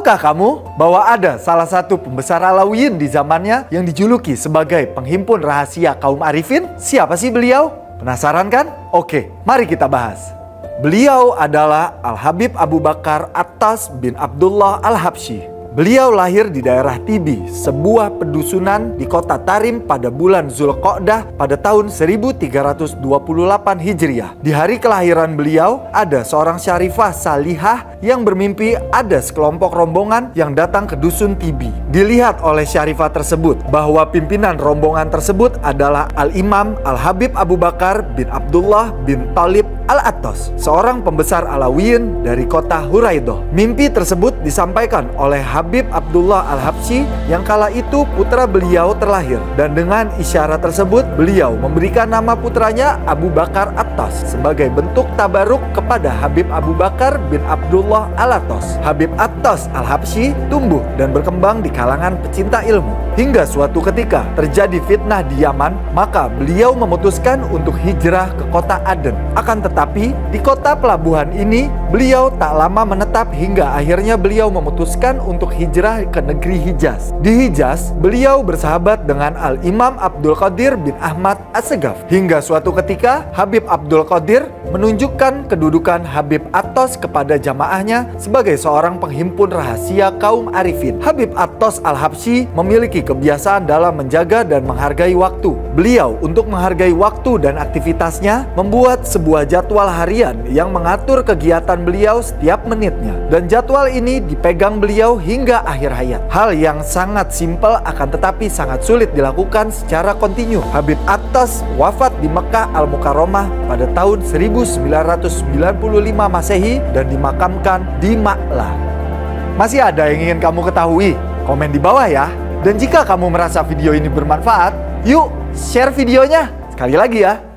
Tahukah kamu bahwa ada salah satu pembesar Alawiyin di zamannya yang dijuluki sebagai penghimpun rahasia kaum Arifin? Siapa sih beliau? Penasaran kan? Oke, mari kita bahas. Beliau adalah Al Habib Abu Bakar Attas bin Abdullah Al-Habsyi. Beliau lahir di daerah Tibi, sebuah pedusunan di kota Tarim pada bulan Zulkodah pada tahun 1328 Hijriah. Di hari kelahiran beliau, ada seorang syarifah salihah yang bermimpi ada sekelompok rombongan yang datang ke dusun Tibi. Dilihat oleh syarifah tersebut bahwa pimpinan rombongan tersebut adalah Al-Imam Al-Habib Abu Bakar bin Abdullah bin Talib Al-Attas, seorang pembesar Alawiyin dari kota Huraidoh. Mimpi tersebut disampaikan oleh Habib Abdullah Al-Habsyi yang kala itu putra beliau terlahir, dan dengan isyarat tersebut beliau memberikan nama putranya Abu Bakar Attas sebagai bentuk tabaruk kepada Habib Abu Bakar bin Abdullah Al-Attas. Habib Attas Al-Habsyi tumbuh dan berkembang di kalangan pecinta ilmu, hingga suatu ketika terjadi fitnah di Yaman, maka beliau memutuskan untuk hijrah ke kota Aden. Akan tetapi di kota pelabuhan ini beliau tak lama menetap, hingga akhirnya beliau memutuskan untuk hijrah ke negeri Hijaz. Di Hijaz, beliau bersahabat dengan Al-Imam Abdul Qadir bin Ahmad Asegaf, hingga suatu ketika Habib Abdul Qadir menunjukkan kedudukan Habib Attas kepada jamaahnya sebagai seorang penghimpun rahasia kaum Arifin. Habib Attas Al-Habsyi memiliki kebiasaan dalam menjaga dan menghargai waktu. Beliau untuk menghargai waktu dan aktivitasnya membuat sebuah jadwal harian yang mengatur kegiatan beliau setiap menitnya, dan jadwal ini dipegang beliau hingga akhir hayat. Hal yang sangat simpel akan tetapi sangat sulit dilakukan secara kontinu. Habib Attas wafat di Mekah Al-Mukaromah pada tahun 1995 Masehi dan dimakamkan di Ma'la. Masih ada yang ingin kamu ketahui? Komen di bawah ya. Dan jika kamu merasa video ini bermanfaat, yuk share videonya. Sekali lagi ya.